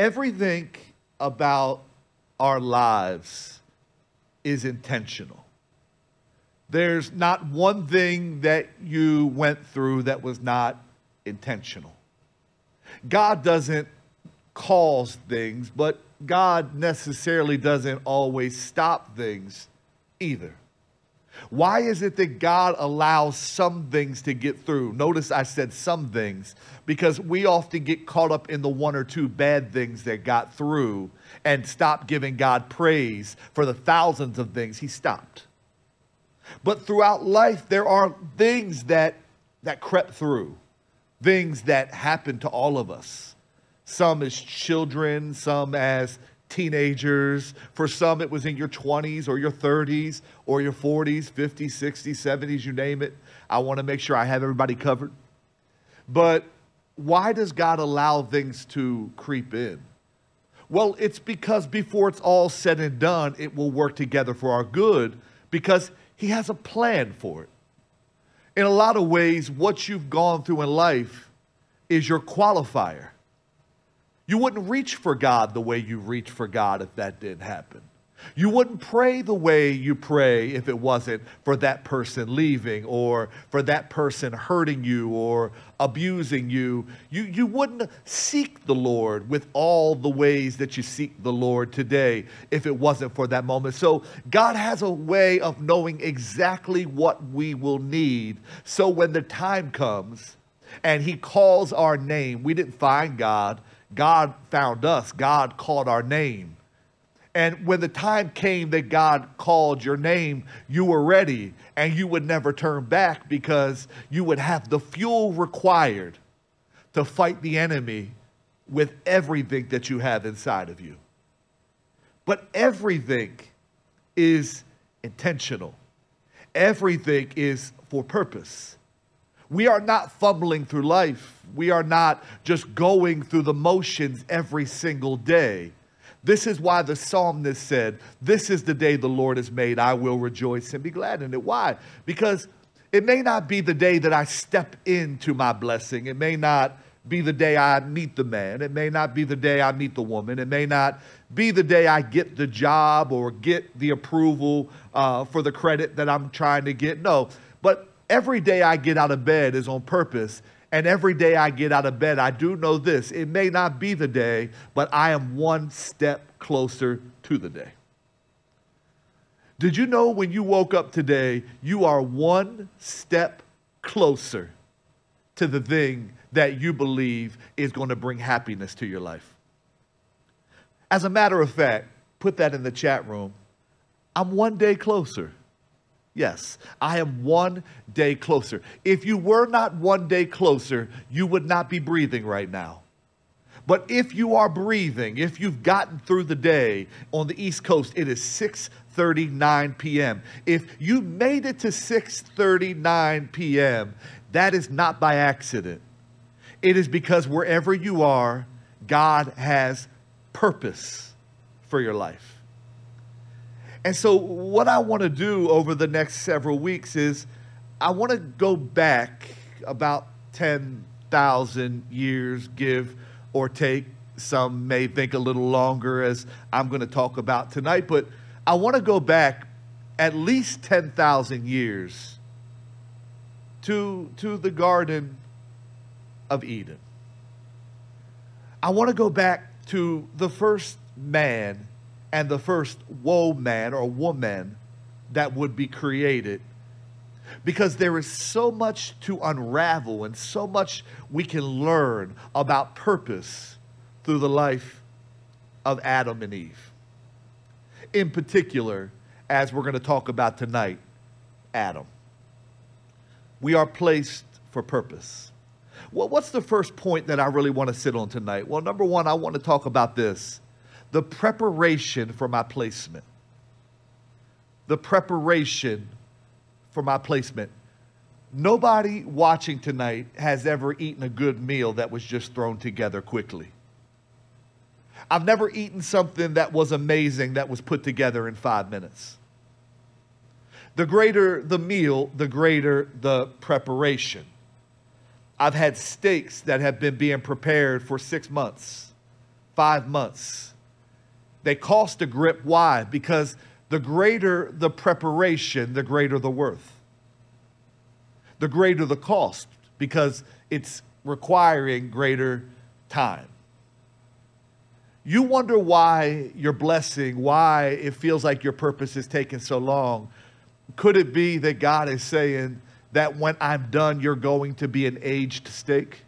Everything about our lives is intentional. There's not one thing that you went through that was not intentional. God doesn't cause things, but God necessarily doesn't always stop things either. Why is it that God allows some things to get through? Notice I said some things, because we often get caught up in the one or two bad things that got through and stop giving God praise for the thousands of things he stopped. But throughout life, there are things that crept through, things that happened to all of us. Some as children, some as teenagers. For some, it was in your 20s or your 30s or your 40s, 50s, 60s, 70s, you name it. I want to make sure I have everybody covered. But why does God allow things to creep in? Well, it's because before it's all said and done, it will work together for our good, because he has a plan for it. In a lot of ways, what you've gone through in life is your qualifier. You wouldn't reach for God the way you reach for God if that didn't happen. You wouldn't pray the way you pray if it wasn't for that person leaving or for that person hurting you or abusing you. You wouldn't seek the Lord with all the ways that you seek the Lord today if it wasn't for that moment. So God has a way of knowing exactly what we will need. So when the time comes and he calls our name, we didn't find God. God found us. God called our name. And when the time came that God called your name, you were ready, and you would never turn back, because you would have the fuel required to fight the enemy with everything that you have inside of you. But everything is intentional. Everything is for purpose. We are not fumbling through life. We are not just going through the motions every single day. This is why the psalmist said, "This is the day the Lord has made. I will rejoice and be glad in it." Why? Because it may not be the day that I step into my blessing. It may not be the day I meet the man. It may not be the day I meet the woman. It may not be the day I get the job or get the approval for the credit that I'm trying to get. No, but every day I get out of bed is on purpose, and every day I get out of bed, I do know this: it may not be the day, but I am one step closer to the day. Did you know when you woke up today, you are one step closer to the thing that you believe is going to bring happiness to your life? As a matter of fact, put that in the chat room. I'm one day closer. Yes, I am one day closer. If you were not one day closer, you would not be breathing right now. But if you are breathing, if you've gotten through the day on the East Coast, it is 6:39 p.m. If you made it to 6:39 p.m., that is not by accident. It is because wherever you are, God has purpose for your life. And so what I want to do over the next several weeks is I want to go back about 10,000 years, give or take. Some may think a little longer, as I'm going to talk about tonight. But I want to go back at least 10,000 years to the Garden of Eden. I want to go back to the first man and the first man or woman that would be created, because there is so much to unravel and so much we can learn about purpose through the life of Adam and Eve. In particular, as we're going to talk about tonight, Adam. We are placed for purpose. Well, what's the first point that I really want to sit on tonight? Well, number one, I want to talk about this: the preparation for my placement. The preparation for my placement. Nobody watching tonight has ever eaten a good meal that was just thrown together quickly. I've never eaten something that was amazing that was put together in 5 minutes. The greater the meal, the greater the preparation. I've had steaks that have been being prepared for 6 months. 5 months. They cost a grip. Why? Because the greater the preparation, the greater the worth. The greater the cost, because it's requiring greater time. You wonder why your blessing, why it feels like your purpose is taking so long. Could it be that God is saying that when I'm done, you're going to be an aged steak?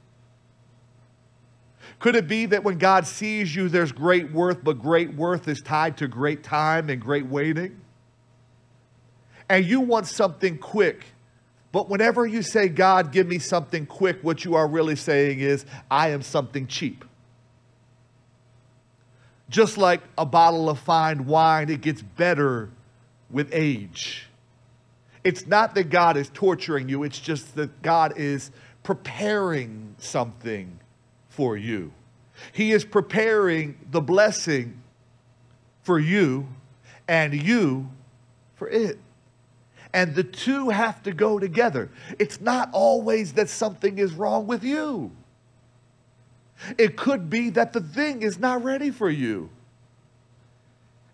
Could it be that when God sees you, there's great worth, but great worth is tied to great time and great waiting? And you want something quick, but whenever you say, God, give me something quick, what you are really saying is, I am something cheap. Just like a bottle of fine wine, it gets better with age. It's not that God is torturing you, it's just that God is preparing something for you. He is preparing the blessing for you and you for it. And the two have to go together. It's not always that something is wrong with you. It could be that the thing is not ready for you.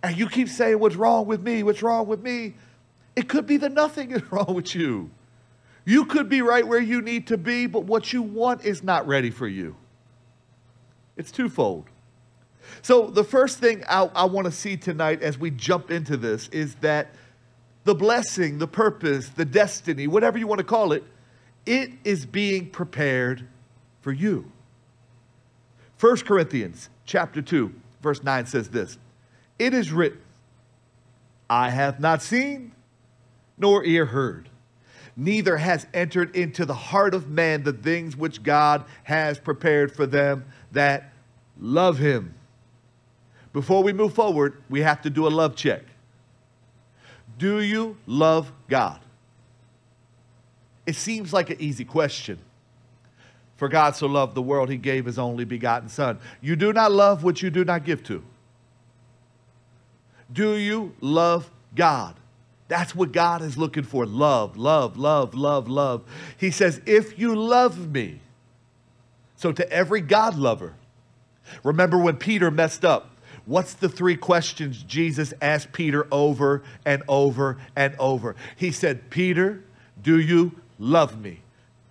And you keep saying, what's wrong with me? What's wrong with me? It could be that nothing is wrong with you. You could be right where you need to be, but what you want is not ready for you. It's twofold. So the first thing I want to see tonight as we jump into this is that the blessing, the purpose, the destiny, whatever you want to call it, it is being prepared for you. 1 Corinthians chapter 2, verse 9 says this, "It is written, I have not seen, nor ear heard, neither has entered into the heart of man the things which God has prepared for them that love him." Before we move forward, we have to do a love check. Do you love God? It seems like an easy question. For God so loved the world, he gave his only begotten son. You do not love what you do not give to. Do you love God? That's what God is looking for. Love, love, love, love, love. He says, if you love me. So to every God lover, remember when Peter messed up, what's the three questions Jesus asked Peter over and over and over? He said, Peter, do you love me?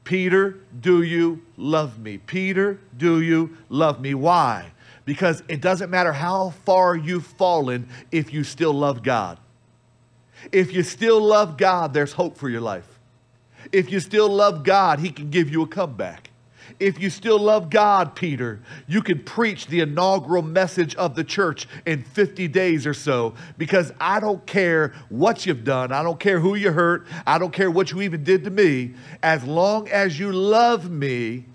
Peter, do you love me? Peter, do you love me? Why? Because it doesn't matter how far you've fallen if you still love God. If you still love God, there's hope for your life. If you still love God, he can give you a comeback. If you still love God, Peter, you can preach the inaugural message of the church in 50 days or so, because I don't care what you've done. I don't care who you hurt. I don't care what you even did to me. As long as you love me,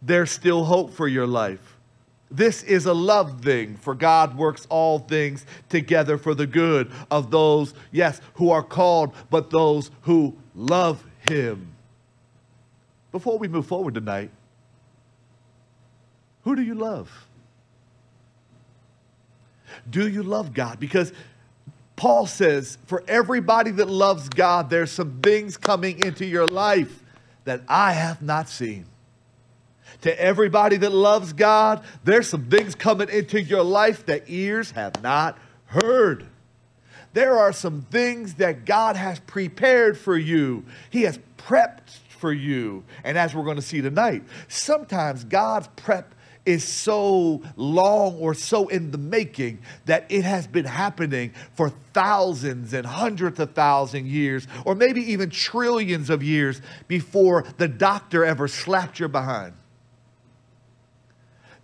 there's still hope for your life. This is a love thing, for God works all things together for the good of those, yes, who are called, but those who love him. Before we move forward tonight, who do you love? Do you love God? Because Paul says, for everybody that loves God, there's some things coming into your life that I have not seen. To everybody that loves God, there's some things coming into your life that ears have not heard. There are some things that God has prepared for you. He has prepped for you. And as we're going to see tonight, sometimes God's prep is so long or so in the making that it has been happening for thousands and hundreds of thousands of years, or maybe even trillions of years before the doctor ever slapped your behind.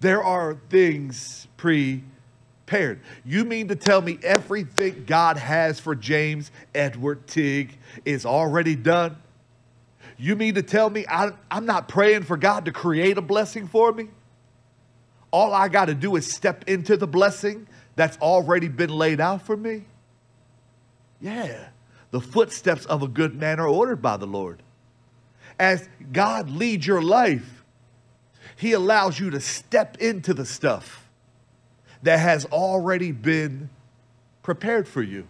There are things prepared. You mean to tell me everything God has for James Edward Tigg is already done? You mean to tell me I'm not praying for God to create a blessing for me? All I got to do is step into the blessing that's already been laid out for me? Yeah, the footsteps of a good man are ordered by the Lord. As God leads your life, he allows you to step into the stuff that has already been prepared for you.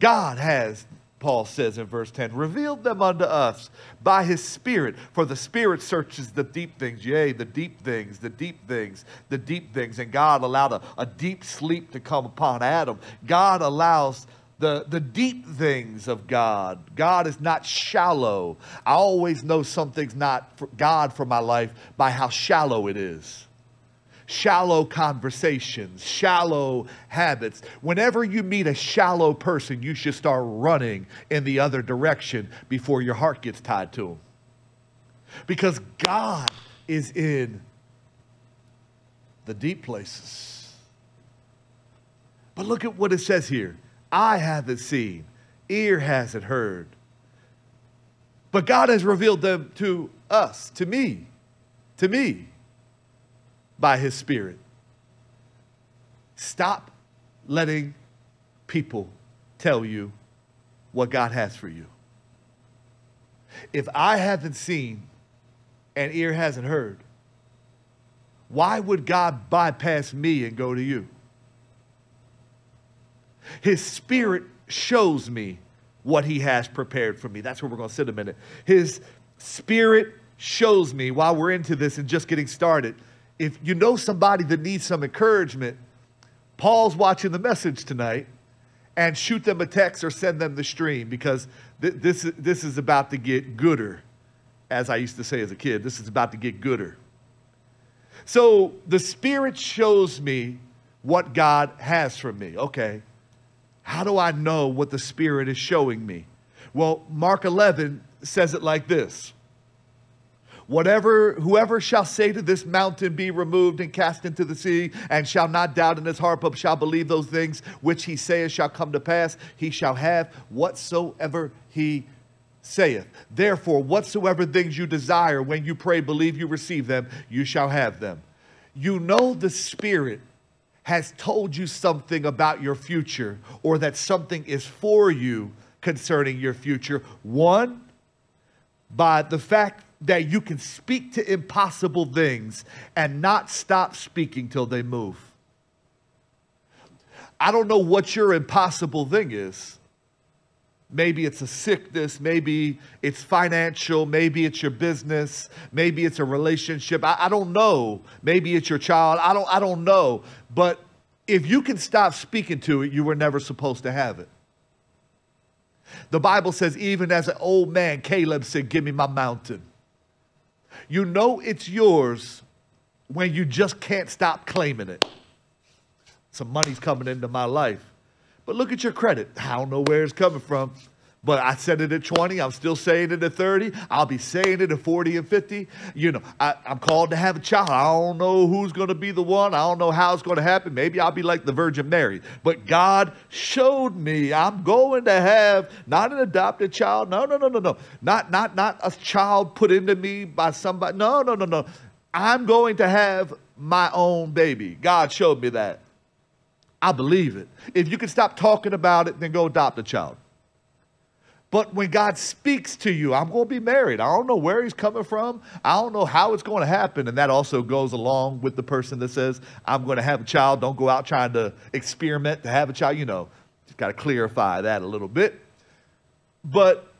God has Paul says in verse 10, revealed them unto us by his Spirit, for the Spirit searches the deep things, yea, the deep things, the deep things, the deep things. And God allowed a deep sleep to come upon Adam. God allows the deep things of God. God is not shallow. I always know something's not for God for my life by how shallow it is. Shallow conversations, shallow habits. Whenever you meet a shallow person, you should start running in the other direction before your heart gets tied to them. Because God is in the deep places. But look at what it says here. Eye hasn't seen, ear hasn't heard, but God has revealed them to us, to me. By his Spirit. Stop letting people tell you what God has for you. If eye hasn't seen and ear hasn't heard, why would God bypass me and go to you? His Spirit shows me what he has prepared for me. That's where we're going to sit a minute. His Spirit shows me, while we're into this and just getting started, if you know somebody that needs some encouragement, Paul's watching the message tonight, and shoot them a text or send them the stream, because this is about to get gooder, as I used to say as a kid. This is about to get gooder. So the Spirit shows me what God has for me. Okay, how do I know what the Spirit is showing me? Well, Mark 11 says it like this. Whoever shall say to this mountain, be removed and cast into the sea, and shall not doubt in his heart, but shall believe those things which he saith shall come to pass, he shall have whatsoever he saith. Therefore, whatsoever things you desire, when you pray, believe you receive them, you shall have them. You know the Spirit has told you something about your future, or that something is for you concerning your future. One, by the fact that you can speak to impossible things and not stop speaking till they move. I don't know what your impossible thing is. Maybe it's a sickness. Maybe it's financial. Maybe it's your business. Maybe it's a relationship. I don't know. Maybe it's your child. I don't know. But if you can stop speaking to it, you were never supposed to have it. The Bible says, even as an old man, Caleb said, give me my mountain. You know it's yours when you just can't stop claiming it. Some money's coming into my life. But look at your credit. I don't know where it's coming from. But I said it at 20. I'm still saying it at 30. I'll be saying it at 40 and 50. You know, I'm called to have a child. I don't know who's going to be the one. I don't know how it's going to happen. Maybe I'll be like the Virgin Mary. But God showed me I'm going to have not an adopted child. No. Not a child put into me by somebody. No. I'm going to have my own baby. God showed me that. I believe it. If you can stop talking about it, then go adopt a child. But when God speaks to you, I'm going to be married. I don't know where he's coming from. I don't know how it's going to happen. And that also goes along with the person that says, I'm going to have a child. Don't go out trying to experiment to have a child. You know, just got to clarify that a little bit. But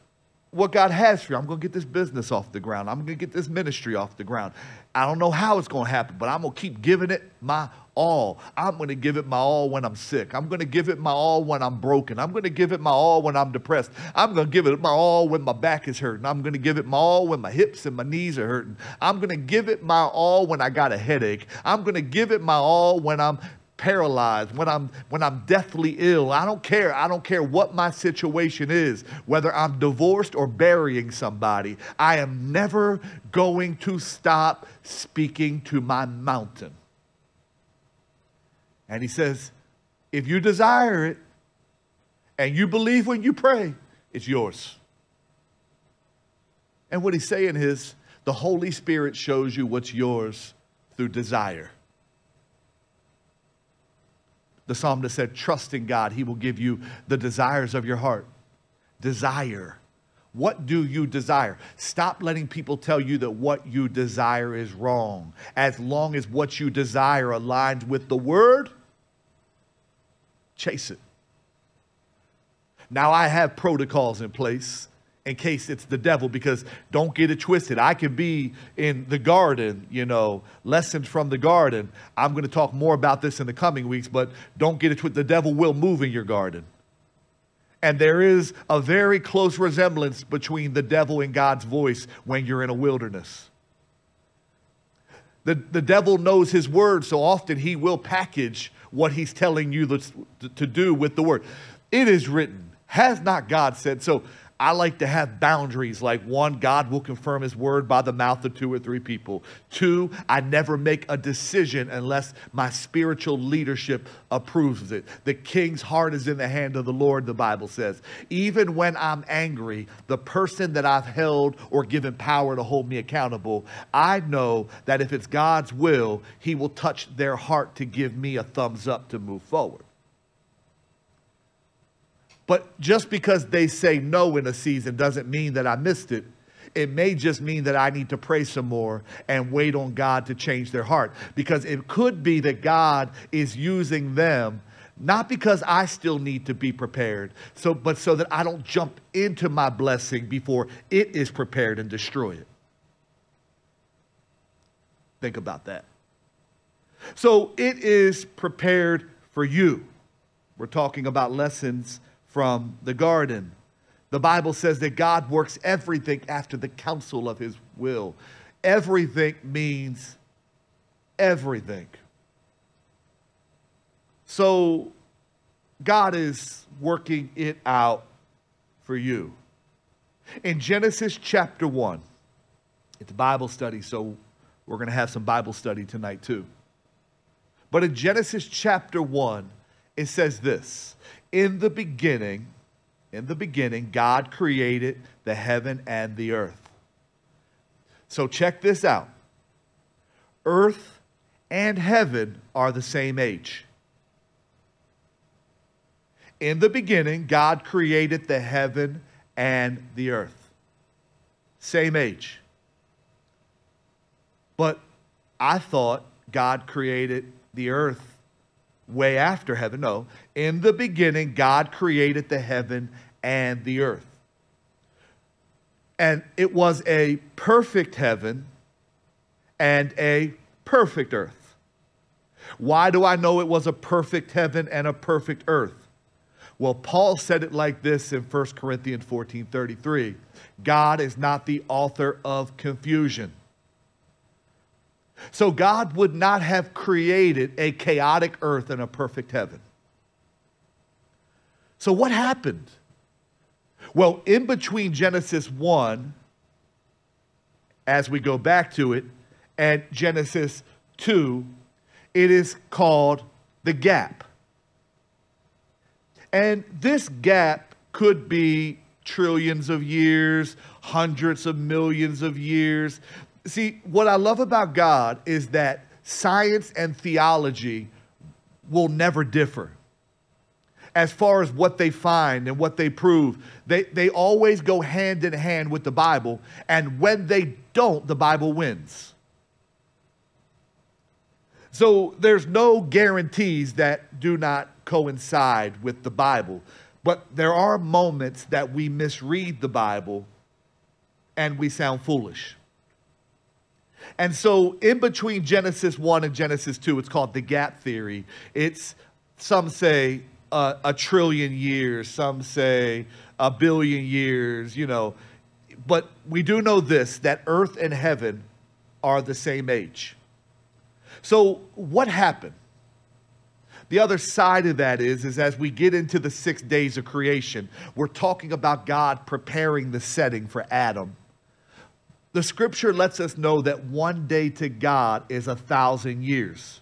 what God has for you, I'm going to get this business off the ground. I'm going to get this ministry off the ground. I don't know how it's going to happen, but I'm going to keep giving it my all. I'm going to give it my all when I'm sick. I'm going to give it my all when I'm broken. I'm going to give it my all when I'm depressed. I'm going to give it my all when my back is hurting. I'm going to give it my all when my hips and my knees are hurting. I'm going to give it my all when I got a headache. I'm going to give it my all when I'm paralyzed, when I'm deathly ill. I don't care what my situation is, whether I'm divorced or burying somebody. I am never going to stop speaking to my mountain. And he says, if you desire it and you believe when you pray, it's yours. And what he's saying is, the Holy Spirit shows you what's yours through desire. The psalmist said, trust in God. He will give you the desires of your heart. Desire. What do you desire? Stop letting people tell you that what you desire is wrong. As long as what you desire aligns with the word, chase it. Now I have protocols in place in case it's the devil, because don't get it twisted. I could be in the garden, you know, lessons from the garden. I'm going to talk more about this in the coming weeks, but don't get it twisted. The devil will move in your garden. And there is a very close resemblance between the devil and God's voice when you're in a wilderness. The devil knows his word, so often he will package what he's telling you to do with the word. It is written. Has not God said? So I like to have boundaries, like 1, God will confirm his word by the mouth of 2 or 3 people. 2, I never make a decision unless my spiritual leadership approves it. The king's heart is in the hand of the Lord, the Bible says. Even when I'm angry, the person that I've held or given power to hold me accountable, I know that if it's God's will, he will touch their heart to give me a thumbs up to move forward. But just because they say no in a season doesn't mean that I missed it. It may just mean that I need to pray some more and wait on God to change their heart. Because it could be that God is using them, not because I still need to be prepared, but so that I don't jump into my blessing before it is prepared and destroy it. Think about that. So it is prepared for you. We're talking about lessons from the garden. The Bible says that God works everything after the counsel of his will. Everything means everything. So God is working it out for you. In Genesis chapter 1, it's Bible study, so we're going to have some Bible study tonight too. But in Genesis chapter 1, it says this: In the beginning, God created the heaven and the earth. So check this out. Earth and heaven are the same age. In the beginning, God created the heaven and the earth. Same age. But I thought God created the earth way after heaven. No, in the beginning, God created the heaven and the earth. And it was a perfect heaven and a perfect earth. Why do I know it was a perfect heaven and a perfect earth? Well, Paul said it like this in 1 Corinthians 14:33. God is not the author of confusion. So God would not have created a chaotic earth and a perfect heaven. So what happened? Well, in between Genesis 1, as we go back to it, and Genesis 2, it is called the gap. And this gap could be trillions of years, hundreds of millions of years. See, what I love about God is that science and theology will never differ as far as what they find and what they prove. They always go hand in hand with the Bible, and when they don't, the Bible wins. So there's no guarantees that do not coincide with the Bible, but there are moments that we misread the Bible and we sound foolish. And so in between Genesis 1 and Genesis 2, it's called the gap theory. It's, some say, a trillion years. Some say a billion years, you know. But we do know this, that earth and heaven are the same age. So what happened? The other side of that is as we get into the 6 days of creation, we're talking about God preparing the setting for Adam. The scripture lets us know that 1 day to God is 1,000 years.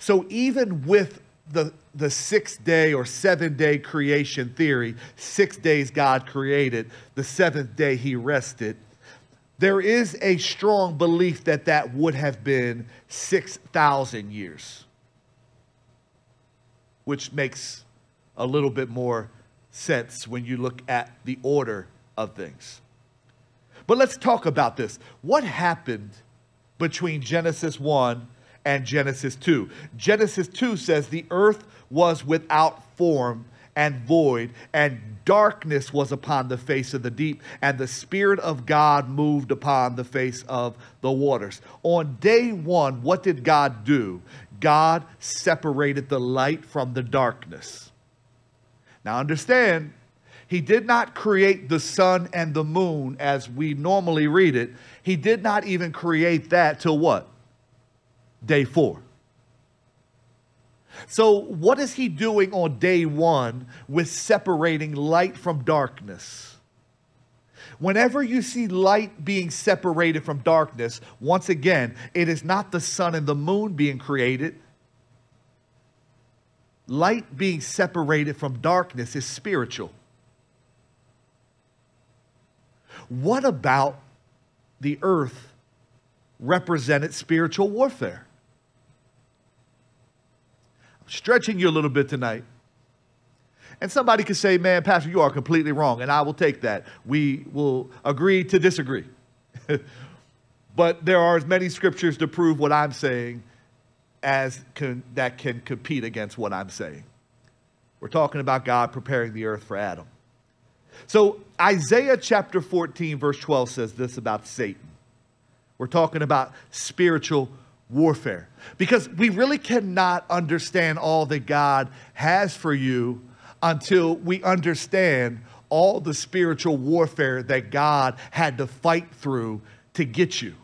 So even with the 6 day or 7 day creation theory, 6 days God created, the 7th day he rested, there is a strong belief that that would have been 6,000 years, which makes a little bit more sense when you look at the order of things. But let's talk about this. What happened between Genesis 1 and Genesis 2? Genesis 2 says the earth was without form and void, and darkness was upon the face of the deep, and the Spirit of God moved upon the face of the waters. On day one, what did God do? God separated the light from the darkness. Now understand, he did not create the sun and the moon as we normally read it. He did not even create that till what? Day four. So what is he doing on day one with separating light from darkness? Whenever you see light being separated from darkness, once again, it is not the sun and the moon being created. Light being separated from darkness is spiritual. What about the earth represented spiritual warfare? I'm stretching you a little bit tonight. And somebody could say, man, Pastor, you are completely wrong. And I will take that. We will agree to disagree. But there are as many scriptures to prove what I'm saying as that can compete against what I'm saying. We're talking about God preparing the earth for Adam. So Isaiah chapter 14, verse 12 says this about Satan. We're talking about spiritual warfare, because we really cannot understand all that God has for you until we understand all the spiritual warfare that God had to fight through to get you.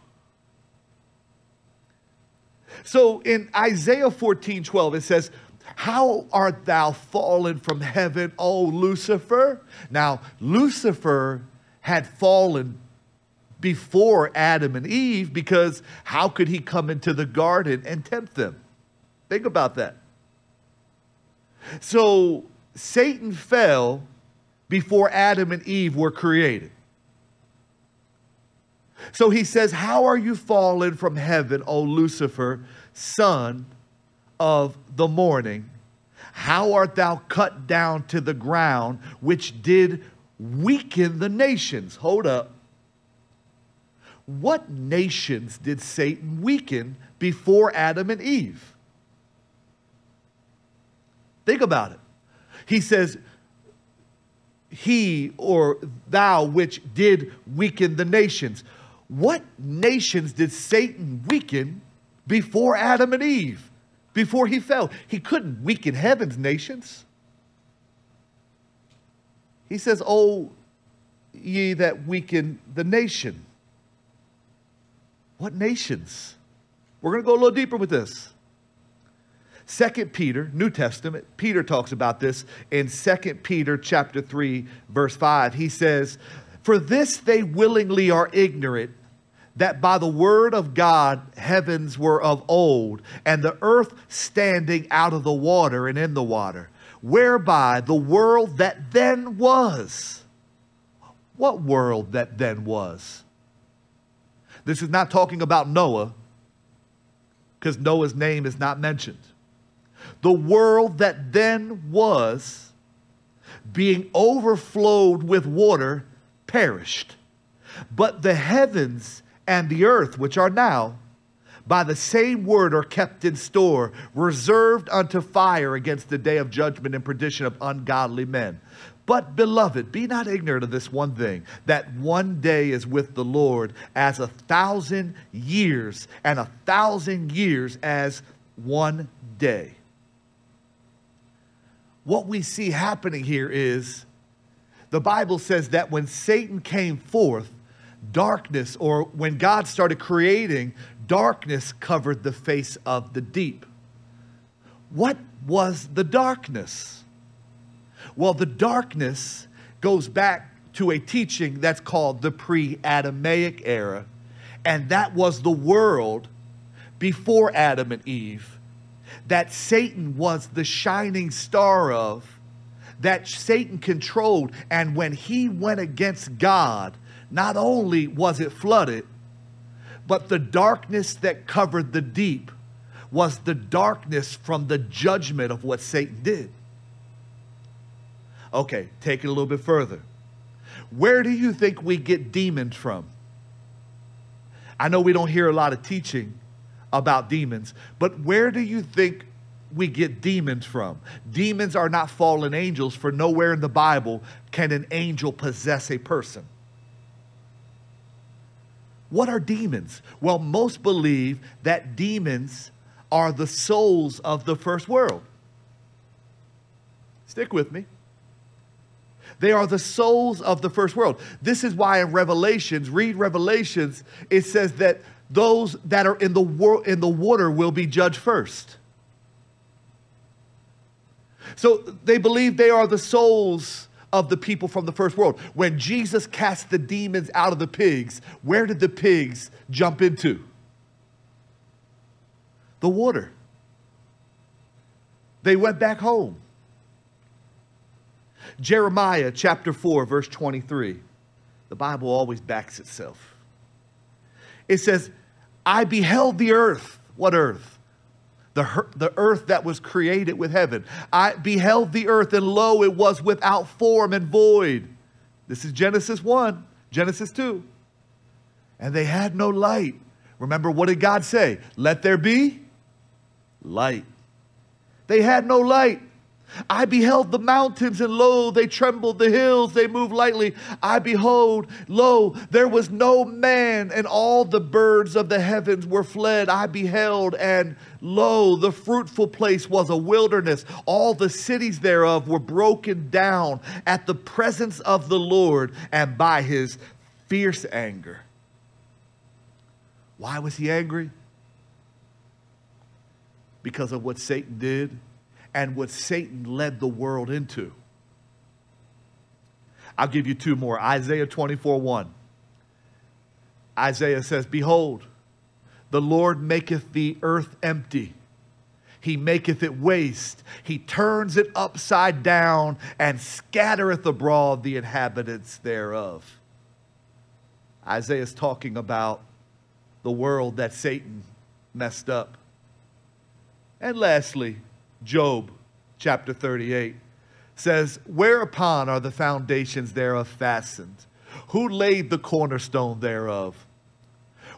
So in Isaiah 14, 12, it says, "How art thou fallen from heaven, O Lucifer?" Now, Lucifer had fallen before Adam and Eve, because how could he come into the garden and tempt them? Think about that. So Satan fell before Adam and Eve were created. So he says, "How are you fallen from heaven, O Lucifer, son of the morning? How art thou cut down to the ground, which did weaken the nations?" Hold up. What nations did Satan weaken before Adam and Eve? Think about it. He says, "He," or "thou," which did weaken the nations. What nations did Satan weaken before Adam and Eve? Before he fell, he couldn't weaken heaven's nations. He says, "O ye that weaken the nation." What nations? We're going to go a little deeper with this. 2 Peter, New Testament, Peter talks about this in 2 Peter chapter 3, verse 5. He says, "For this they willingly are ignorant, that by the word of God heavens were of old, and the earth standing out of the water and in the water, whereby the world that then was." What world that then was? This is not talking about Noah, because Noah's name is not mentioned. The world that then was, being overflowed with water, perished. But the heavens and the earth, which are now, by the same word are kept in store, reserved unto fire against the day of judgment and perdition of ungodly men. But, beloved, be not ignorant of this one thing, that one day is with the Lord as 1,000 years, and 1,000 years as one day. What we see happening here is, the Bible says that when Satan came forth, darkness, or when God started creating, darkness covered the face of the deep. What was the darkness? Well, the darkness goes back to a teaching that's called the pre-Adamaic era, and that was the world before Adam and Eve, that Satan was the shining star of, that Satan controlled. And when he went against God, not only was it flooded, but the darkness that covered the deep was the darkness from the judgment of what Satan did. Okay, take it a little bit further. Where do you think we get demons from? I know we don't hear a lot of teaching about demons, but where do you think we get demons from. Demons are not fallen angels, for nowhere in the Bible can an angel possess a person. What are demons? Well, most believe that demons are the souls of the first world. Stick with me. They are the souls of the first world. This is why in Revelations, read Revelations, it says that those that are in the world, in the water, will be judged first. So they believe they are the souls of the people from the first world. When Jesus cast the demons out of the pigs, where did the pigs jump into? The water. They went back home. Jeremiah chapter 4, verse 23. The Bible always backs itself. It says, I beheld the earth. What earth? The earth that was created with heaven. I beheld the earth, and lo, it was without form and void. This is Genesis 1, Genesis 2. And they had no light. Remember, what did God say? Let there be light. They had no light. I beheld the mountains, and lo, they trembled. The hills, they moved lightly. I behold, lo, there was no man, and all the birds of the heavens were fled. I beheld, and lo, the fruitful place was a wilderness. All the cities thereof were broken down at the presence of the Lord and by his fierce anger. Why was he angry? Because of what Satan did. And what Satan led the world into. I'll give you two more. Isaiah 24:1. Isaiah says, behold, the Lord maketh the earth empty. He maketh it waste. He turns it upside down and scattereth abroad the inhabitants thereof. Isaiah's talking about the world that Satan messed up. And lastly, Job chapter 38 says, whereupon are the foundations thereof fastened? Who laid the cornerstone thereof?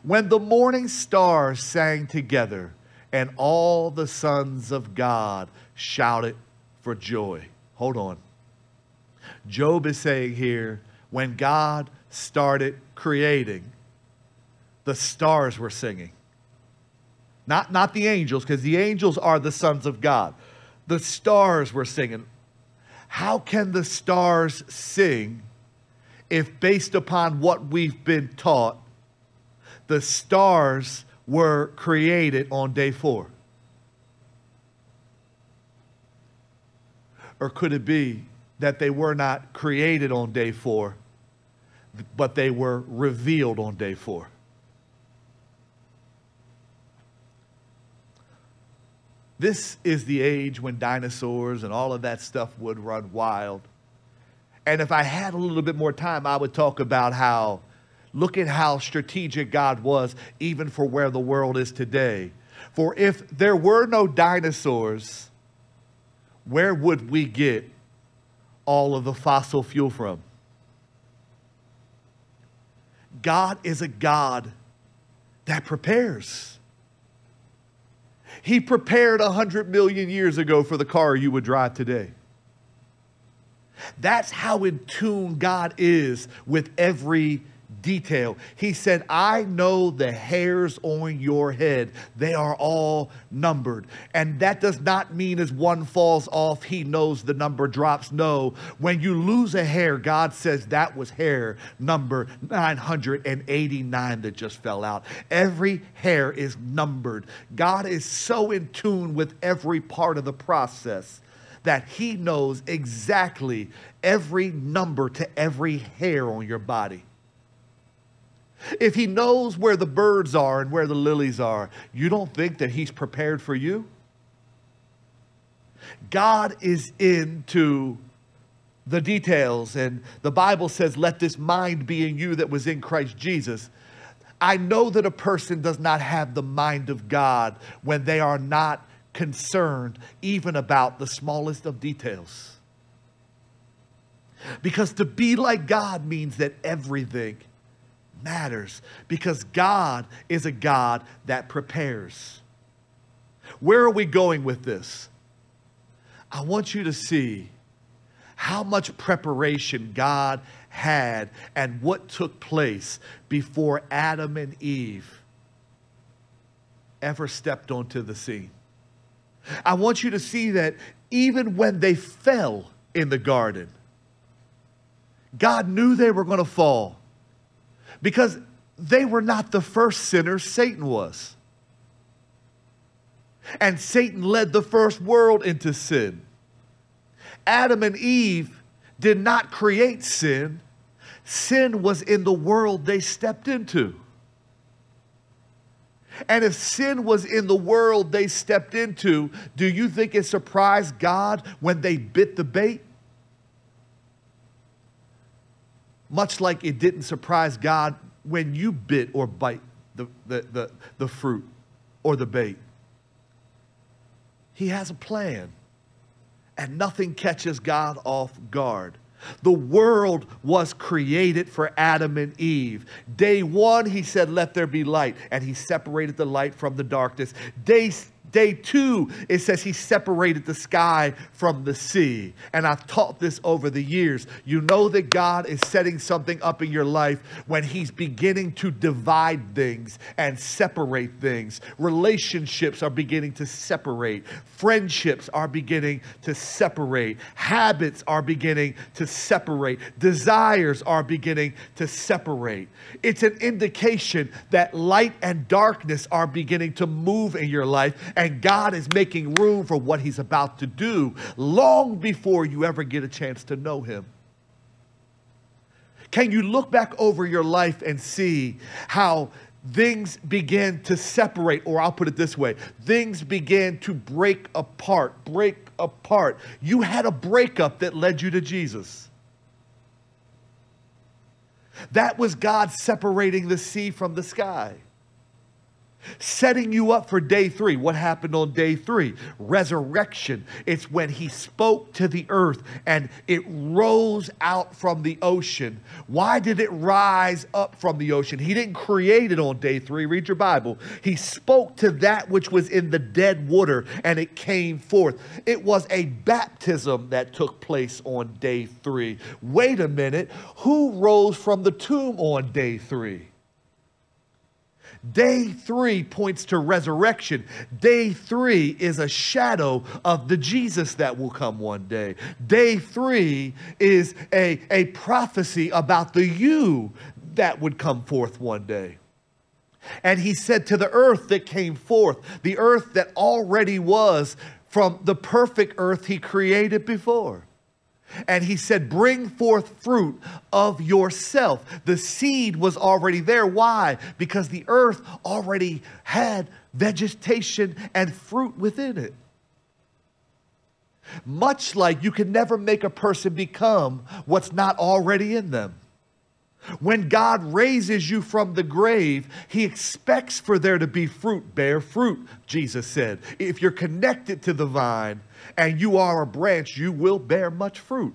When the morning stars sang together, and all the sons of God shouted for joy. Hold on. Job is saying here, when God started creating, the stars were singing. Not the angels, because the angels are the sons of God. The stars were singing. How can the stars sing if, based upon what we've been taught, the stars were created on day 4? Or could it be that they were not created on day 4, but they were revealed on day 4? This is the age when dinosaurs and all of that stuff would run wild. And if I had a little bit more time, I would talk about how, look at how strategic God was, even for where the world is today. For if there were no dinosaurs, where would we get all of the fossil fuel from? God is a God that prepares. He prepared 100 million years ago for the car you would drive today. That's how in tune God is with every detail. He said, I know the hairs on your head. They are all numbered. And that does not mean as one falls off, he knows the number drops. No, when you lose a hair, God says that was hair number 989 that just fell out. Every hair is numbered. God is so in tune with every part of the process that he knows exactly every number to every hair on your body. If he knows where the birds are and where the lilies are, you don't think that he's prepared for you? God is into the details. And the Bible says, let this mind be in you that was in Christ Jesus. I know that a person does not have the mind of God when they are not concerned even about the smallest of details. Because to be like God means that everything matters, because God is a God that prepares. Where are we going with this? I want you to see how much preparation God had and what took place before Adam and Eve ever stepped onto the scene. I want you to see that even when they fell in the garden, God knew they were going to fall because they were not the first sinners. Satan was. And Satan led the first world into sin. Adam and Eve did not create sin. Sin was in the world they stepped into. And if sin was in the world they stepped into, do you think it surprised God when they bit the bait? Much like it didn't surprise God when you bit or bite the fruit or the bait. He has a plan, and nothing catches God off guard. The world was created for Adam and Eve. Day one, he said, let there be light. And he separated the light from the darkness. Day two, it says he separated the sky from the sea. And I've taught this over the years. You know that God is setting something up in your life when he's beginning to divide things and separate things. Relationships are beginning to separate. Friendships are beginning to separate. Habits are beginning to separate. Desires are beginning to separate. It's an indication that light and darkness are beginning to move in your life, and God is making room for what he's about to do long before you ever get a chance to know him. Can you look back over your life and see how things began to separate, or I'll put it this way, things began to break apart, You had a breakup that led you to Jesus. That was God separating the sea from the sky. Setting you up for day three. What happened on day three? Resurrection. It's when he spoke to the earth and it rose out from the ocean. Why did it rise up from the ocean? He didn't create it on day three. Read your Bible. He spoke to that which was in the dead water and it came forth. It was a baptism that took place on day three. Wait a minute. Who rose from the tomb on day three? Day three points to resurrection. Day three is a shadow of the Jesus that will come one day. Day three is a prophecy about the you that would come forth one day. And he said to the earth that came forth, the earth that already was from the perfect earth he created before. And he said, bring forth fruit of yourself. The seed was already there. Why? Because the earth already had vegetation and fruit within it. Much like you can never make a person become what's not already in them. When God raises you from the grave, he expects for there to be fruit, bear fruit, Jesus said. If you're connected to the vine and you are a branch, you will bear much fruit.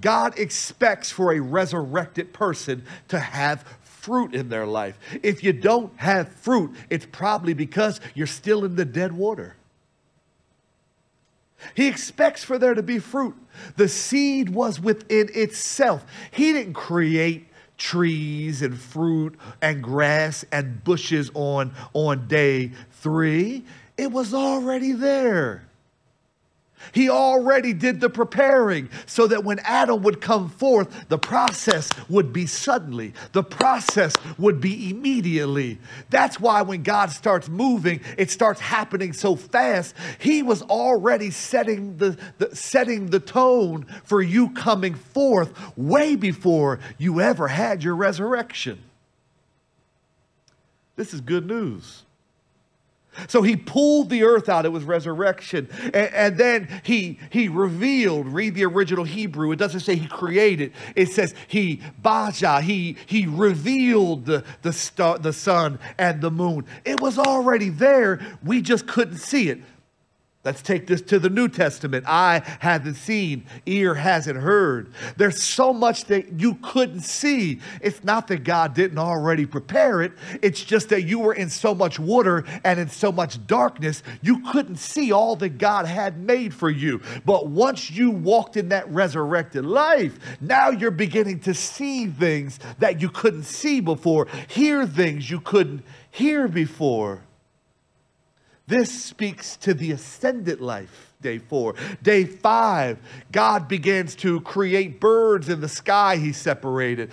God expects for a resurrected person to have fruit in their life. If you don't have fruit, it's probably because you're still in the dead water. He expects for there to be fruit. The seed was within itself. He didn't create trees and fruit and grass and bushes on day three. It was already there. He already did the preparing so that when Adam would come forth, the process would be suddenly. The process would be immediately. That's why when God starts moving, it starts happening so fast. He was already setting the tone for you coming forth way before you ever had your resurrection. This is good news. So he pulled the earth out. It was resurrection. And then he revealed, read the original Hebrew. It doesn't say he created. It says he baja, he revealed the sun and the moon. It was already there. We just couldn't see it. Let's take this to the New Testament. Eye hasn't seen, ear hasn't heard. There's so much that you couldn't see. It's not that God didn't already prepare it. It's just that you were in so much water and in so much darkness, you couldn't see all that God had made for you. But once you walked in that resurrected life, now you're beginning to see things that you couldn't see before, hear things you couldn't hear before. This speaks to the ascended life, day 4. Day 5, God begins to create birds in the sky he separated,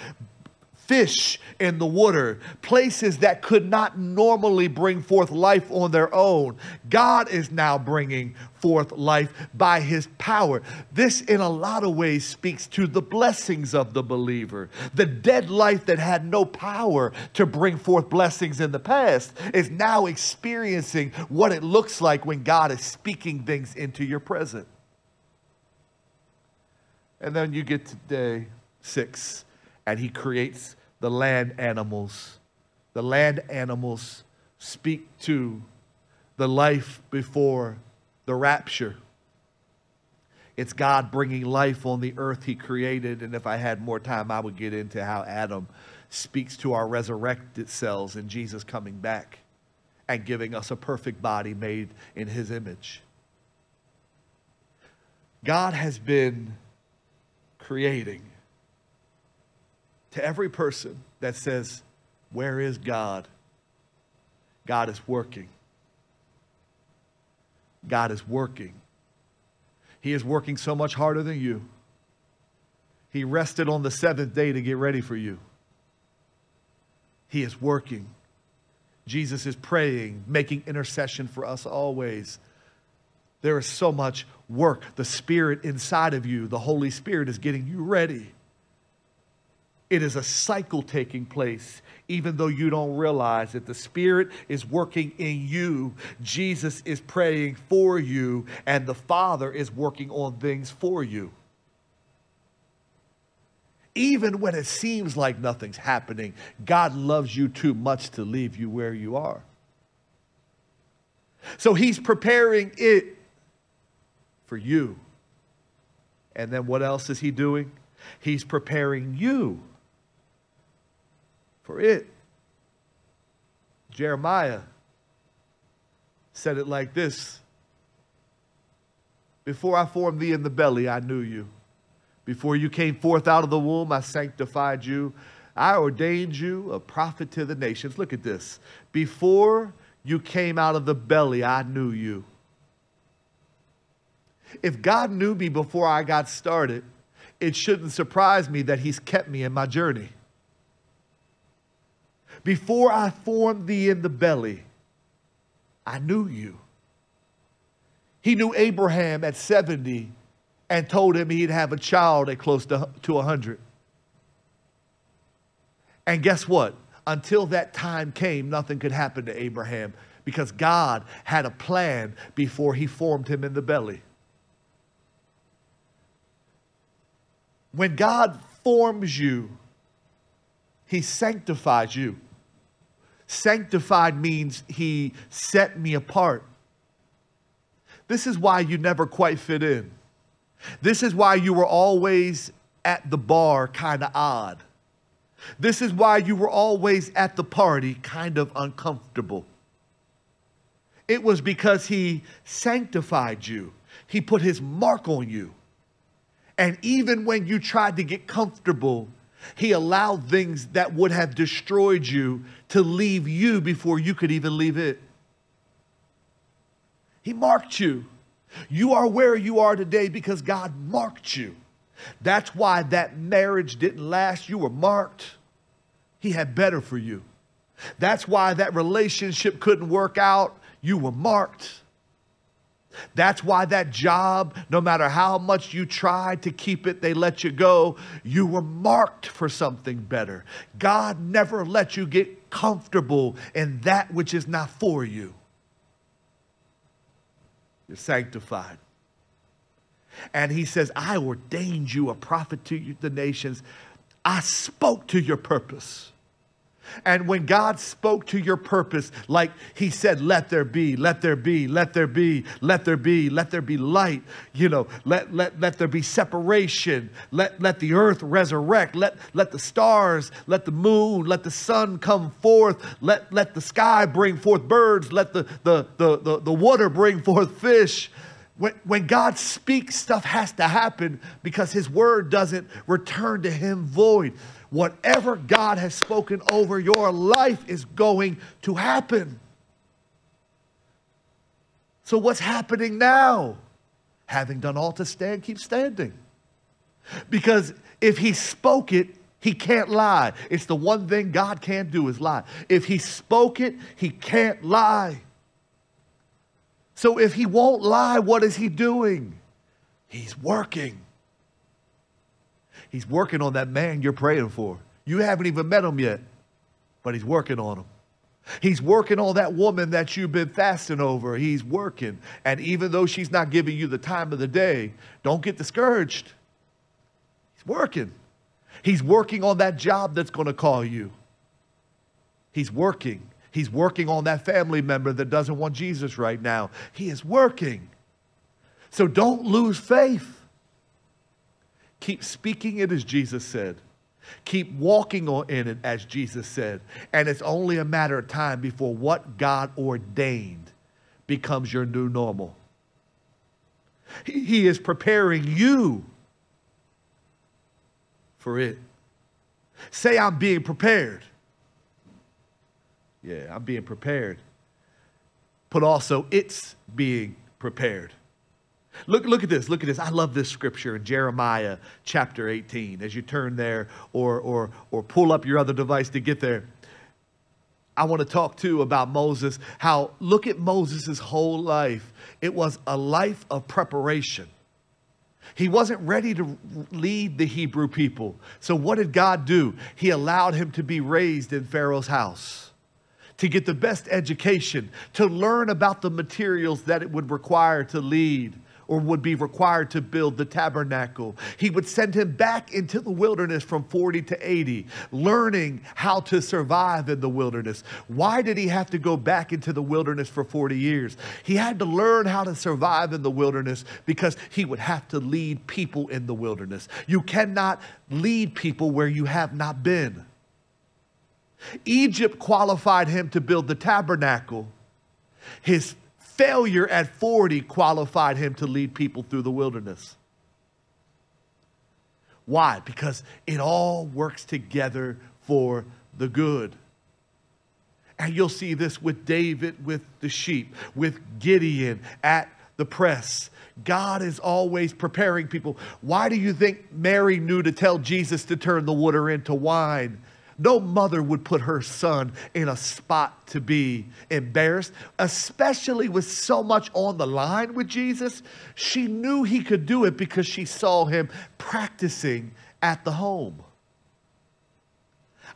fish in the water, places that could not normally bring forth life on their own. God is now bringing forth life by his power. This, in a lot of ways, speaks to the blessings of the believer. The dead life that had no power to bring forth blessings in the past is now experiencing what it looks like when God is speaking things into your present. And then you get to day 6, and he creates the land animals. The land animals speak to the life before the rapture. It's God bringing life on the earth he created. And if I had more time, I would get into how Adam speaks to our resurrected selves and Jesus coming back and giving us a perfect body made in his image. God has been creating. To every person that says, "Where is God?" God is working. God is working. He is working so much harder than you. He rested on the 7th day to get ready for you. He is working. Jesus is praying, making intercession for us always. There is so much work. The Spirit inside of you, the Holy Spirit, is getting you ready. It is a cycle taking place, even though you don't realize it. The Spirit is working in you. Jesus is praying for you, and the Father is working on things for you. Even when it seems like nothing's happening, God loves you too much to leave you where you are. So he's preparing it for you. And then what else is he doing? He's preparing you for it. Jeremiah said it like this: "Before I formed thee in the belly, I knew you. Before you came forth out of the womb, I sanctified you. I ordained you a prophet to the nations." Look at this. Before you came out of the belly, I knew you. If God knew me before I got started, it shouldn't surprise me that he's kept me in my journey. Before I formed thee in the belly, I knew you. He knew Abraham at 70 and told him he'd have a child at close to 100. And guess what? Until that time came, nothing could happen to Abraham because God had a plan before he formed him in the belly. When God forms you, he sanctifies you. Sanctified means he set me apart. This is why you never quite fit in. This is why you were always at the bar, kind of odd. This is why you were always at the party, kind of uncomfortable. It was because he sanctified you. He put his mark on you. And even when you tried to get comfortable, he allowed things that would have destroyed you to leave you before you could even leave it. He marked you. You are where you are today because God marked you. That's why that marriage didn't last. You were marked. He had better for you. That's why that relationship couldn't work out. You were marked. That's why that job, no matter how much you tried to keep it, they let you go. You were marked for something better. God never let you get comfortable in that which is not for you. You're sanctified. And he says, I ordained you a prophet to the nations. I spoke to your purpose. And when God spoke to your purpose, like he said, let there be, let there be, let there be, let there be, let there be light, you know, let there be separation, let the earth resurrect, let the stars, let the moon, let the sun come forth, let the sky bring forth birds, let the water bring forth fish. When God speaks, stuff has to happen because his word doesn't return to him void. Whatever God has spoken over your life is going to happen. So what's happening now? Having done all to stand, keep standing. Because if he spoke it, he can't lie. It's the one thing God can't do is lie. If he spoke it, he can't lie. So if he won't lie, what is he doing? He's working. He's working on that man you're praying for. You haven't even met him yet, but he's working on him. He's working on that woman that you've been fasting over. He's working. And even though she's not giving you the time of the day, don't get discouraged. He's working. He's working on that job that's going to call you. He's working. He's working on that family member that doesn't want Jesus right now. He is working. So don't lose faith. Keep speaking it as Jesus said. Keep walking in it as Jesus said. And it's only a matter of time before what God ordained becomes your new normal. He is preparing you for it. Say, I'm being prepared. Yeah, I'm being prepared. But also, it's being prepared. Look at this. Look at this. I love this scripture in Jeremiah chapter 18. As you turn there or pull up your other device to get there, I want to talk too about Moses. How, look at Moses' whole life. It was a life of preparation. He wasn't ready to lead the Hebrew people. So what did God do? He allowed him to be raised in Pharaoh's house, to get the best education, to learn about the materials that it would require to lead or would be required to build the tabernacle. He would send him back into the wilderness from 40 to 80, learning how to survive in the wilderness. Why did he have to go back into the wilderness for 40 years? He had to learn how to survive in the wilderness because he would have to lead people in the wilderness. You cannot lead people where you have not been. Egypt qualified him to build the tabernacle. His failure at 40 qualified him to lead people through the wilderness. Why? Because it all works together for the good. And you'll see this with David, with the sheep, with Gideon at the press. God is always preparing people. Why do you think Mary knew to tell Jesus to turn the water into wine? No mother would put her son in a spot to be embarrassed, especially with so much on the line with Jesus. She knew he could do it because she saw him practicing at the home.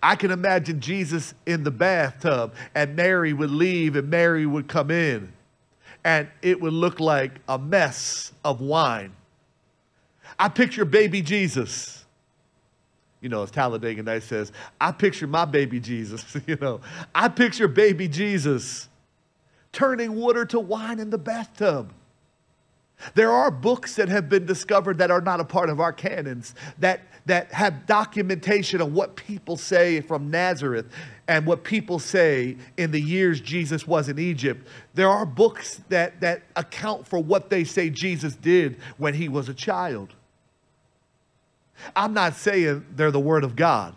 I can imagine Jesus in the bathtub, and Mary would leave and Mary would come in, and it would look like a mess of wine. I picture baby Jesus. You know, as Talladega Nights says, I picture my baby Jesus, you know. I picture baby Jesus turning water to wine in the bathtub. There are books that have been discovered that are not a part of our canons, that have documentation of what people say from Nazareth and what people say in the years Jesus was in Egypt. There are books that account for what they say Jesus did when he was a child. I'm not saying they're the word of God.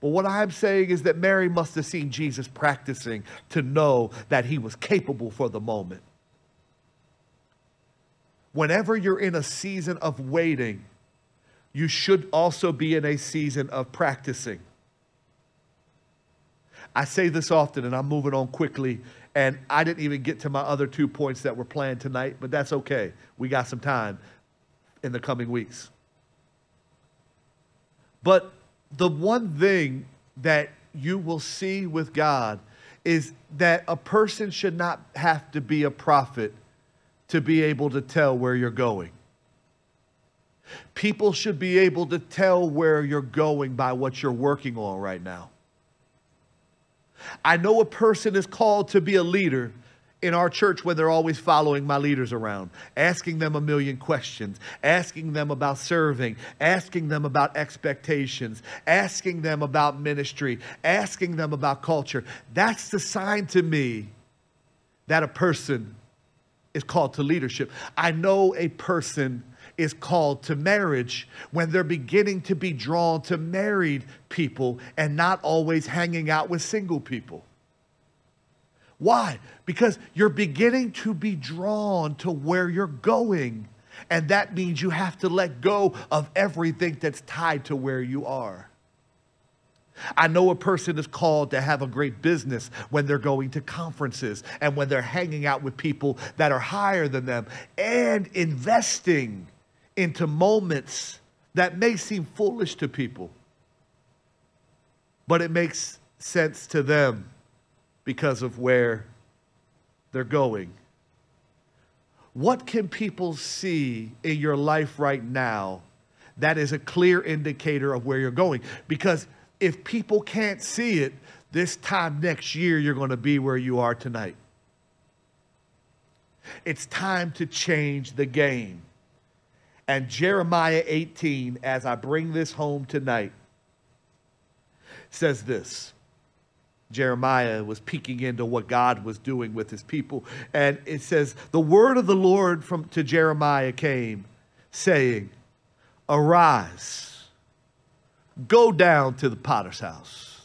But what I'm saying is that Mary must have seen Jesus practicing to know that he was capable for the moment. Whenever you're in a season of waiting, you should also be in a season of practicing. I say this often, and I'm moving on quickly, and I didn't even get to my other 2 points that were planned tonight, but that's okay. We got some time in the coming weeks. But the one thing that you will see with God is that a person should not have to be a prophet to be able to tell where you're going. People should be able to tell where you're going by what you're working on right now. I know a person is called to be a leader in our church when they're always following my leaders around, asking them a million questions, asking them about serving, asking them about expectations, asking them about ministry, asking them about culture. That's the sign to me that a person is called to leadership. I know a person is called to marriage when they're beginning to be drawn to married people and not always hanging out with single people. Why? Because you're beginning to be drawn to where you're going. And that means you have to let go of everything that's tied to where you are. I know a person is called to have a great business when they're going to conferences and when they're hanging out with people that are higher than them and investing into moments that may seem foolish to people, but it makes sense to them because of where they're going. What can people see in your life right now that is a clear indicator of where you're going? Because if people can't see it, this time next year, you're going to be where you are tonight. It's time to change the game. And Jeremiah 18, as I bring this home tonight, says this. Jeremiah was peeking into what God was doing with his people. And it says, the word of the Lord to Jeremiah came, saying, arise. Go down to the potter's house,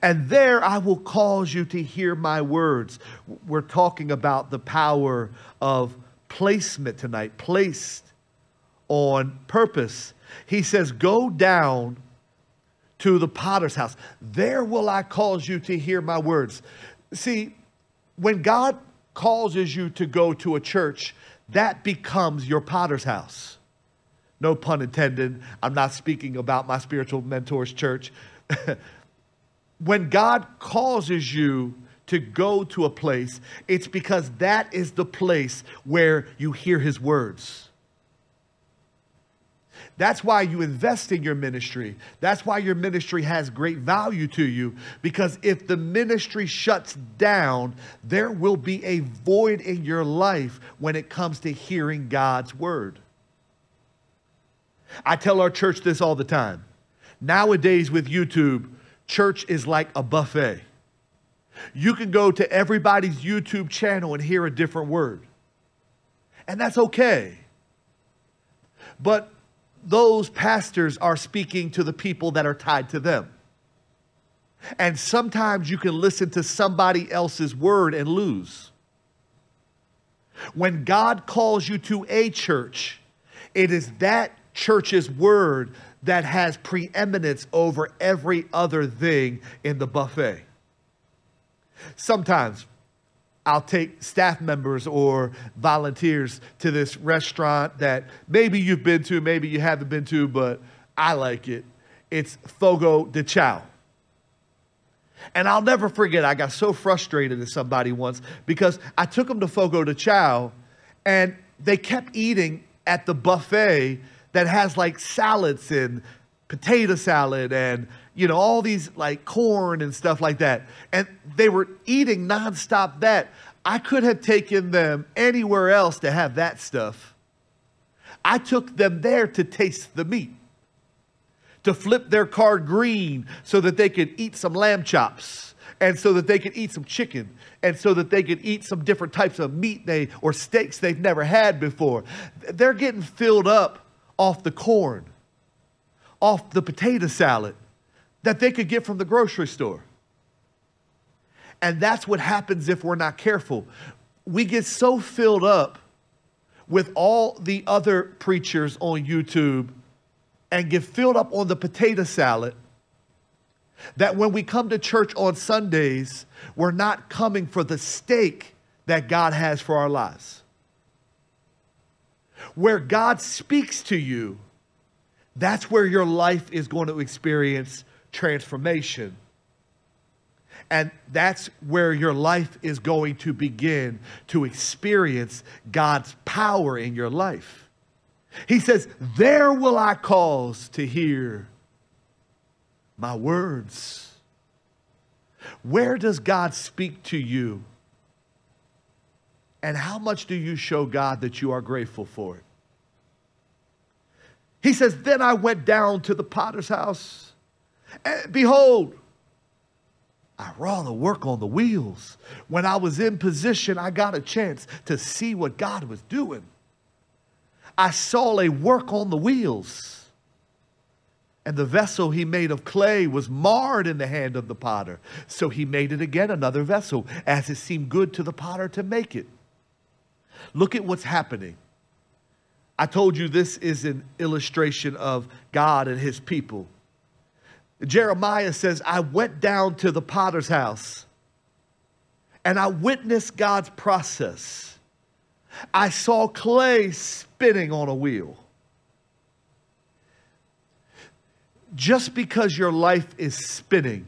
and there I will cause you to hear my words. We're talking about the power of placement tonight, placed on purpose. He says, go down to the potter's house. There will I cause you to hear my words. See, when God causes you to go to a church, that becomes your potter's house. No pun intended. I'm not speaking about my spiritual mentor's church. When God causes you to go to a place, it's because that is the place where you hear his words. That's why you invest in your ministry. That's why your ministry has great value to you. Because if the ministry shuts down, there will be a void in your life when it comes to hearing God's word. I tell our church this all the time. Nowadays with YouTube, church is like a buffet. You can go to everybody's YouTube channel and hear a different word. And that's okay. But those pastors are speaking to the people that are tied to them. And sometimes you can listen to somebody else's word and lose. When God calls you to a church, it is that church's word that has preeminence over every other thing in the buffet. Sometimes I'll take staff members or volunteers to this restaurant that maybe you've been to, maybe you haven't been to, but I like it. It's Fogo de Chao. And I'll never forget, I got so frustrated at somebody once because I took them to Fogo de Chao and they kept eating at the buffet that has like salads and potato salad and, you know, all these like corn and stuff like that. And they were eating nonstop that. I could have taken them anywhere else to have that stuff. I took them there to taste the meat, to flip their card green so that they could eat some lamb chops and so that they could eat some chicken and so that they could eat some different types of meat or steaks they've never had before. They're getting filled up off the corn, off the potato salad that they could get from the grocery store. And that's what happens if we're not careful. We get so filled up with all the other preachers on YouTube and get filled up on the potato salad that when we come to church on Sundays, we're not coming for the steak that God has for our lives. Where God speaks to you, that's where your life is going to experience transformation. And that's where your life is going to begin to experience God's power in your life. He says, there will I cause to hear my words. Where does God speak to you? And how much do you show God that you are grateful for it? He says, then I went down to the potter's house, and behold, I saw the work on the wheels. When I was in position, I got a chance to see what God was doing. I saw a work on the wheels. And the vessel he made of clay was marred in the hand of the potter. So he made it again another vessel, as it seemed good to the potter to make it. Look at what's happening. I told you this is an illustration of God and his people. Jeremiah says, I went down to the potter's house and I witnessed God's process. I saw clay spinning on a wheel. Just because your life is spinning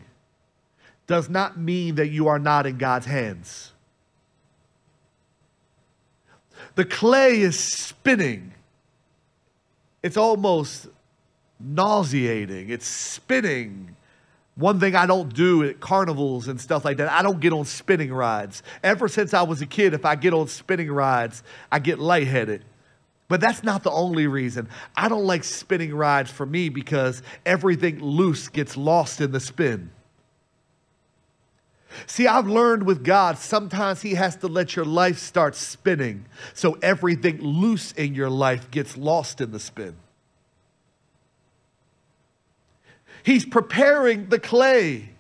does not mean that you are not in God's hands. The clay is spinning. It's almost nauseating. It's spinning. One thing I don't do at carnivals and stuff like that, I don't get on spinning rides. Ever since I was a kid, if I get on spinning rides, I get lightheaded. But that's not the only reason. I don't like spinning rides for me because everything loose gets lost in the spin. See, I've learned with God, sometimes he has to let your life start spinning so everything loose in your life gets lost in the spin. He's preparing the clay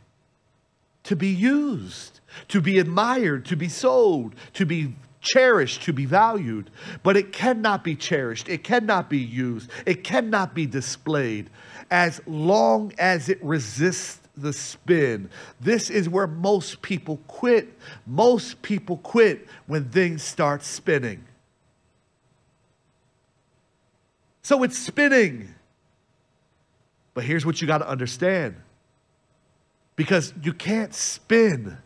to be used, to be admired, to be sold, to be cherished, to be valued. But it cannot be cherished. It cannot be used. It cannot be displayed as long as it resists the spin. This is where most people quit. Most people quit when things start spinning. So it's spinning. But here's what you got to understand, because you can't spin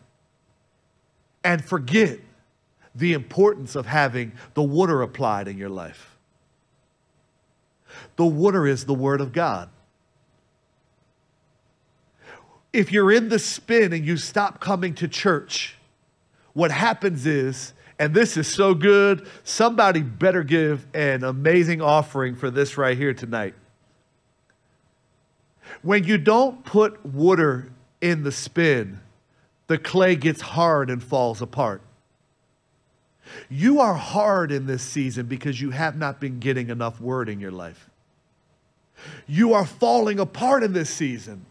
and forget the importance of having the water applied in your life. The water is the Word of God. If you're in the spin and you stop coming to church, what happens is, and this is so good, somebody better give an amazing offering for this right here tonight. When you don't put water in the spin, the clay gets hard and falls apart. You are hard in this season because you have not been getting enough word in your life. You are falling apart in this season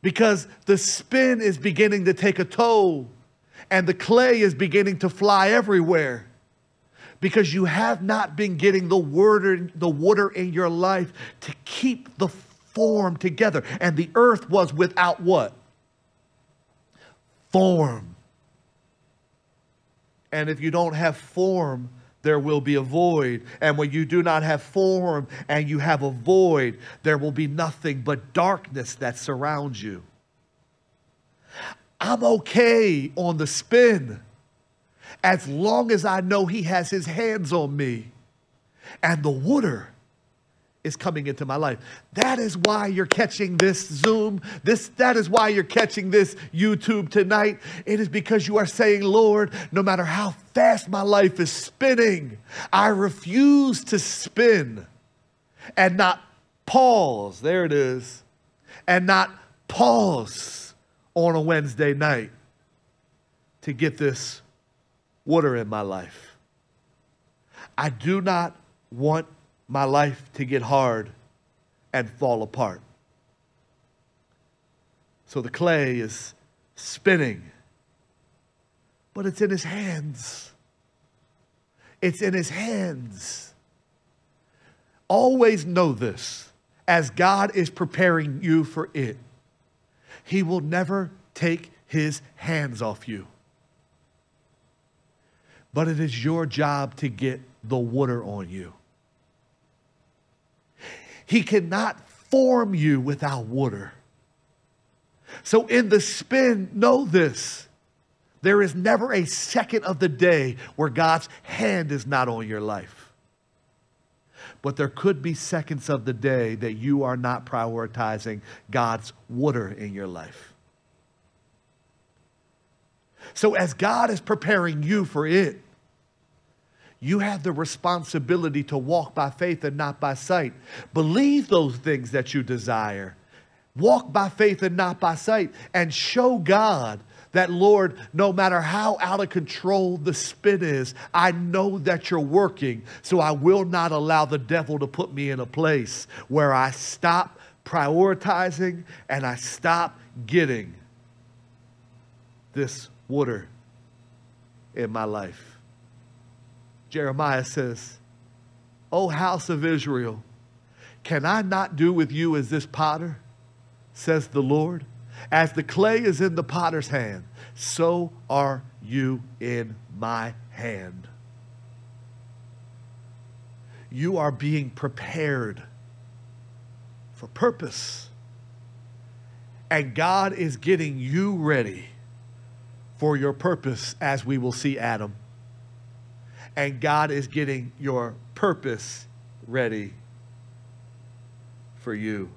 because the spin is beginning to take a toll and the clay is beginning to fly everywhere. Because you have not been getting the water in your life to keep the form together. And the earth was without what? Form. And if you don't have form, there will be a void. And when you do not have form and you have a void, there will be nothing but darkness that surrounds you. I'm okay on the spin as long as I know he has his hands on me and the water is coming into my life. That is why you're catching this Zoom. That is why you're catching this YouTube tonight. It is because you are saying, Lord, no matter how fast my life is spinning, I refuse to spin and not pause. There it is. And not pause on a Wednesday night to get this water in my life. I do not want my life to get hard and fall apart. So the clay is spinning, but it's in his hands. It's in his hands. Always know this, as God is preparing you for it, he will never take his hands off you. But it is your job to get the water on you. He cannot form you without water. So in the spin, know this. There is never a second of the day where God's hand is not on your life. But there could be seconds of the day that you are not prioritizing God's water in your life. So as God is preparing you for it, you have the responsibility to walk by faith and not by sight. Believe those things that you desire. Walk by faith and not by sight. And show God that, Lord, no matter how out of control the spin is, I know that you're working. So I will not allow the devil to put me in a place where I stop prioritizing and I stop getting this water in my life. Jeremiah says, O house of Israel, can I not do with you as this potter, says the Lord? As the clay is in the potter's hand, so are you in my hand. You are being prepared for purpose. And God is getting you ready for your purpose, as we will see Adam. And God is getting your purpose ready for you.